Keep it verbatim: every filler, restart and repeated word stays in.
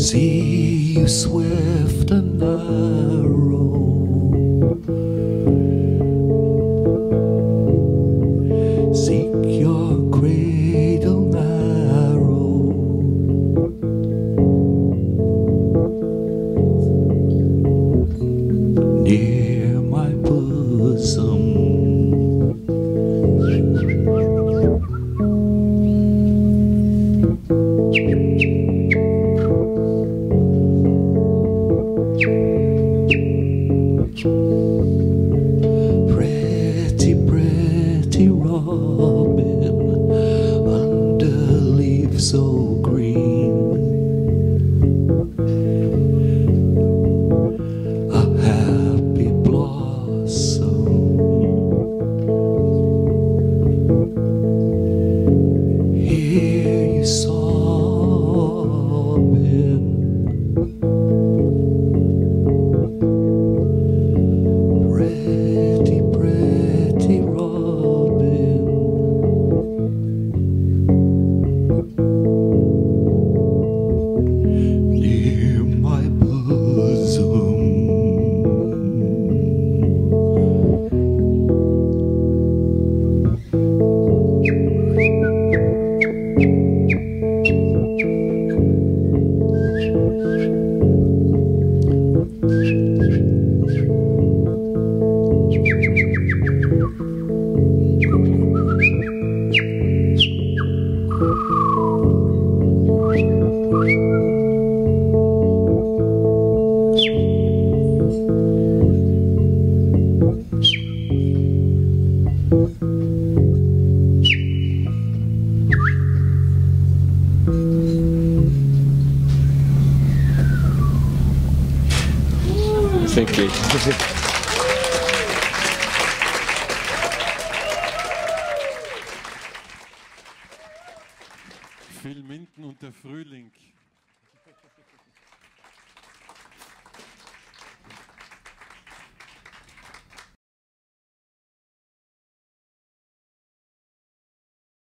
see you swift and narrow, seek your cradle narrow, near my bosom. Pretty, pretty robin, under leaves so green, a happy blossom. Here you saw. Thank you. Phil Minton und der Frühling.